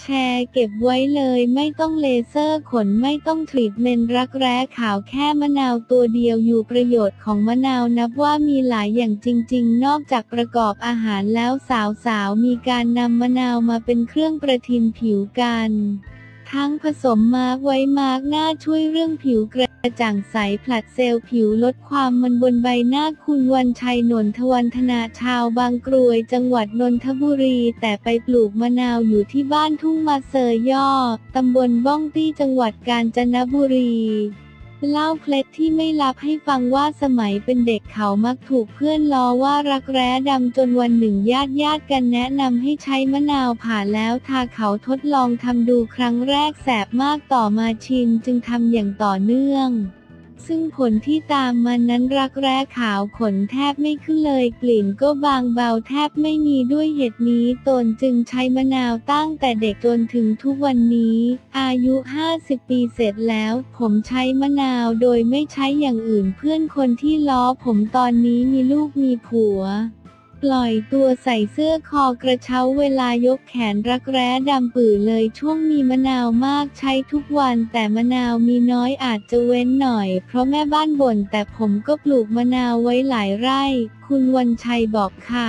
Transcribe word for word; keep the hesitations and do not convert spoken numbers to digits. แชร์เก็บไว้เลยไม่ต้องเลเซอร์ขนไม่ต้องทรีทเมนต์รักแร้ขาวแค่มะนาวตัวเดียวอยู่ประโยชน์ของมะนาวนับว่ามีหลายอย่างจริงๆนอกจากประกอบอาหารแล้วสาวๆมีการนำมะนาวมาเป็นเครื่องประทินผิวกันทั้งผสมมาร์กไว้มาร์กหน้าช่วยเรื่องผิวกระจ่างใสผลัดเซลล์ผิวลดความมันบนใบหน้าคุณวันชัย นนทวันธนาชาวบางกรวยจังหวัดนนทบุรีแต่ไปปลูกมะนาวอยู่ที่บ้านทุ่งมาเซย่อตำบลบ้องตี้จังหวัดกาญจนบุรีเล่าเคล็ดที่ไม่ลับให้ฟังว่าสมัยเป็นเด็กเขามักถูกเพื่อนล้อว่ารักแร้ดำจนวันหนึ่งญาติญาติกันแนะนำให้ใช้มะนาวผ่าแล้วทาเขาทดลองทำดูครั้งแรกแสบมากต่อมาชินจึงทำอย่างต่อเนื่องซึ่งผลที่ตามมานั้นรักแร้ขาวขนแทบไม่ขึ้นเลยกลิ่นก็บางเบาแทบไม่มีด้วยเหตุนี้ตนจึงใช้มะนาวตั้งแต่เด็กจนถึงทุกวันนี้อายุห้าสิบปีเสร็จแล้วผมใช้มะนาวโดยไม่ใช้อย่างอื่นเพื่อนคนที่ล้อผมตอนนี้มีลูกมีผัวปล่อยตัวใส่เสื้อคอกระเช้าเวลายกแขนรักแร้ดำปื่อเลยช่วงมีมะนาวมากใช้ทุกวันแต่มะนาวมีน้อยอาจจะเว้นหน่อยเพราะแม่บ้านบ่นแต่ผมก็ปลูกมะนาวไว้หลายไร่คุณวันชัยบอกค่ะ